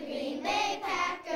the Green Bay Packers.